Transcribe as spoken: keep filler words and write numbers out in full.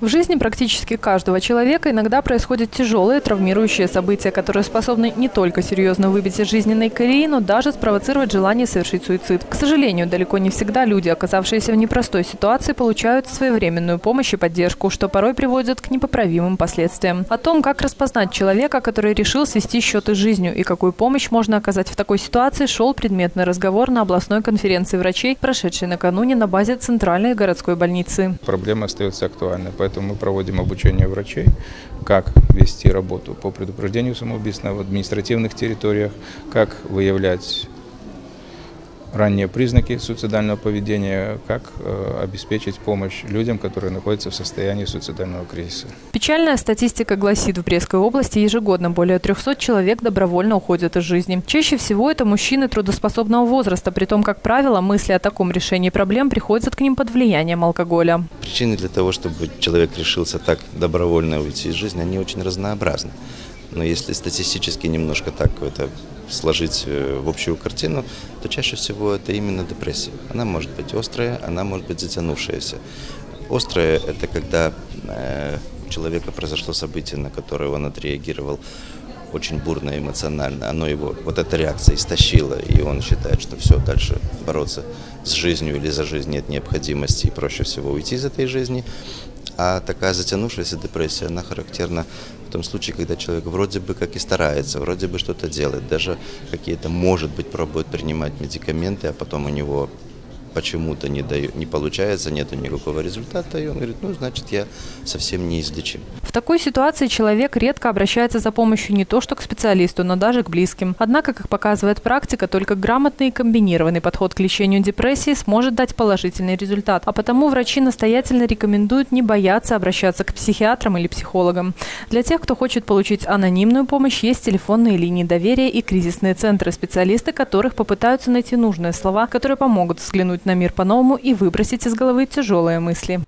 В жизни практически каждого человека иногда происходят тяжелые, травмирующие события, которые способны не только серьезно выбить из жизненной колеи, но даже спровоцировать желание совершить суицид. К сожалению, далеко не всегда люди, оказавшиеся в непростой ситуации, получают своевременную помощь и поддержку, что порой приводит к непоправимым последствиям. О том, как распознать человека, который решил свести счеты с жизнью, и какую помощь можно оказать в такой ситуации, шел предметный разговор на областной конференции врачей, прошедшей накануне на базе Центральной городской больницы. Проблема остается актуальной. Поэтому мы проводим обучение врачей, как вести работу по предупреждению самоубийств в административных территориях, как выявлять ранние признаки суицидального поведения, как э, обеспечить помощь людям, которые находятся в состоянии суицидального кризиса. Печальная статистика гласит, в Брестской области ежегодно более трёхсот человек добровольно уходят из жизни. Чаще всего это мужчины трудоспособного возраста, при том, как правило, мысли о таком решении проблем приходят к ним под влиянием алкоголя. Причины для того, чтобы человек решился так добровольно уйти из жизни, они очень разнообразны. Но если статистически немножко так это сложить в общую картину, то чаще всего это именно депрессия. Она может быть острая, она может быть затянувшаяся. Острая – это когда у человека произошло событие, на которое он отреагировал очень бурно, эмоционально. Оно его, вот эта реакция истощила, и он считает, что все, дальше бороться с жизнью или за жизнь нет необходимости, и проще всего уйти из этой жизни. А такая затянувшаяся депрессия, она характерна в том случае, когда человек вроде бы как и старается, вроде бы что-то делает, даже какие-то, может быть, пробует принимать медикаменты, а потом у него почему-то не, не получается, нет никакого результата, и он говорит, ну, значит, я совсем неизлечим. В такой ситуации человек редко обращается за помощью не то что к специалисту, но даже к близким. Однако, как показывает практика, только грамотный и комбинированный подход к лечению депрессии сможет дать положительный результат. А потому врачи настоятельно рекомендуют не бояться обращаться к психиатрам или психологам. Для тех, кто хочет получить анонимную помощь, есть телефонные линии доверия и кризисные центры, специалисты которых попытаются найти нужные слова, которые помогут взглянуть на мир по-новому и выбросить из головы тяжелые мысли.